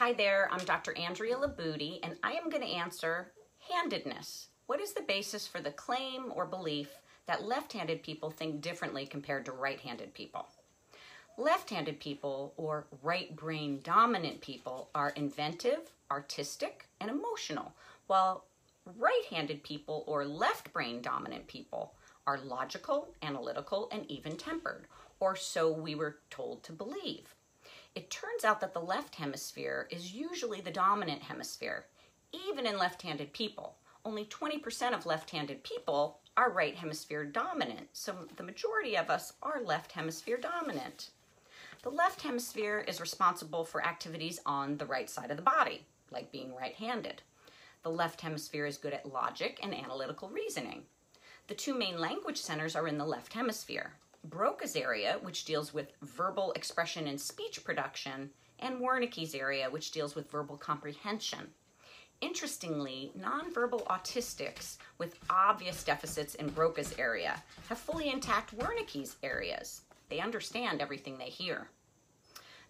Hi there, I'm Dr. Andrea Libutti, and I am going to answer handedness. What is the basis for the claim or belief that left-handed people think differently compared to right-handed people? Left-handed people, or right-brain dominant people, are inventive, artistic, and emotional, while right-handed people, or left-brain dominant people, are logical, analytical, and even-tempered, or so we were told to believe. It turns out that the left hemisphere is usually the dominant hemisphere, even in left-handed people. Only 20% of left-handed people are right hemisphere dominant, so the majority of us are left hemisphere dominant. The left hemisphere is responsible for activities on the right side of the body, like being right-handed. The left hemisphere is good at logic and analytical reasoning. The two main language centers are in the left hemisphere: Broca's area, which deals with verbal expression and speech production, and Wernicke's area, which deals with verbal comprehension. Interestingly, nonverbal autistics with obvious deficits in Broca's area have fully intact Wernicke's areas. They understand everything they hear.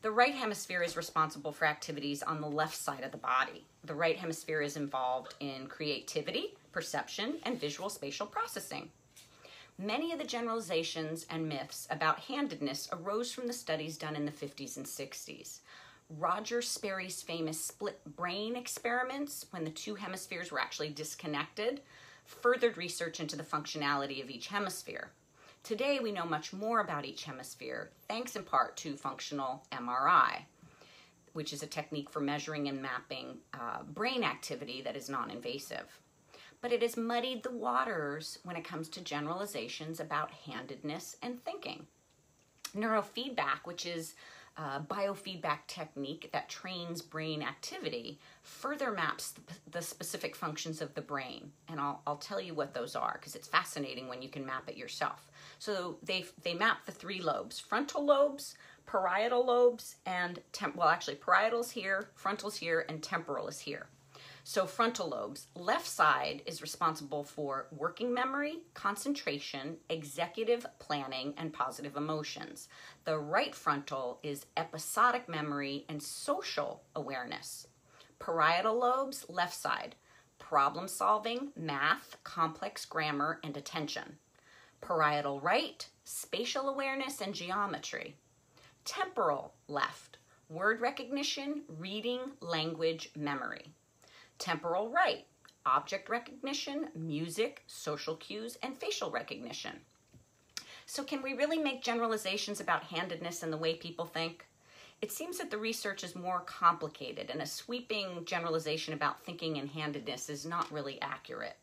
The right hemisphere is responsible for activities on the left side of the body. The right hemisphere is involved in creativity, perception, and visual spatial processing. Many of the generalizations and myths about handedness arose from the studies done in the 50s and 60s. Roger Sperry's famous split brain experiments, when the two hemispheres were actually disconnected, furthered research into the functionality of each hemisphere. Today, we know much more about each hemisphere, thanks in part to functional MRI, which is a technique for measuring and mapping brain activity that is non-invasive. But it has muddied the waters when it comes to generalizations about handedness and thinking. Neurofeedback, which is a biofeedback technique that trains brain activity, further maps the specific functions of the brain. And I'll tell you what those are, because it's fascinating when you can map it yourself. So they map the three lobes: frontal lobes, parietal lobes, and, parietal's here, frontal's here, and temporal is here. So frontal lobes, left side is responsible for working memory, concentration, executive planning, and positive emotions. The right frontal is episodic memory and social awareness. Parietal lobes, left side, problem solving, math, complex grammar, and attention. Parietal right, spatial awareness and geometry. Temporal left, word recognition, reading, language, memory. Temporal right, object recognition, music, social cues, and facial recognition. So can we really make generalizations about handedness and the way people think? It seems that the research is more complicated, and a sweeping generalization about thinking and handedness is not really accurate.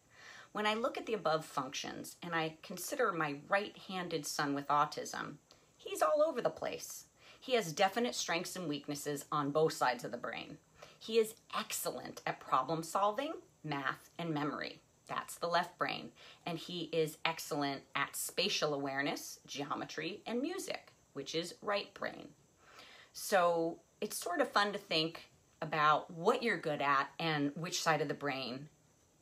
When I look at the above functions and I consider my right-handed son with autism, he's all over the place. He has definite strengths and weaknesses on both sides of the brain. He is excellent at problem solving, math, and memory. That's the left brain. And he is excellent at spatial awareness, geometry, and music, which is right brain. So it's sort of fun to think about what you're good at and which side of the brain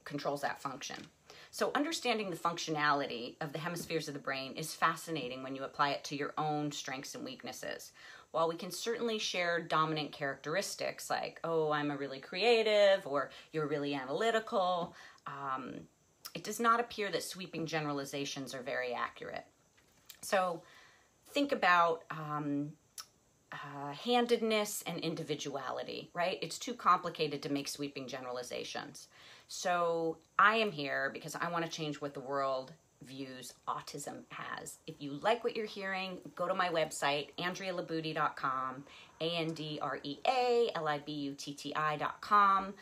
controls that function. So understanding the functionality of the hemispheres of the brain is fascinating when you apply it to your own strengths and weaknesses. While we can certainly share dominant characteristics like, oh, I'm a really creative, or you're really analytical, it does not appear that sweeping generalizations are very accurate. So think about handedness and individuality, right? It's too complicated to make sweeping generalizations. So I am here because I want to change what the world views autism as. If you like what you're hearing, go to my website, andrealibutti.com, andrealibutti.com,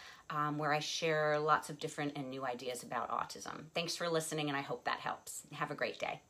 where I share lots of different and new ideas about autism. Thanks for listening, and I hope that helps. Have a great day.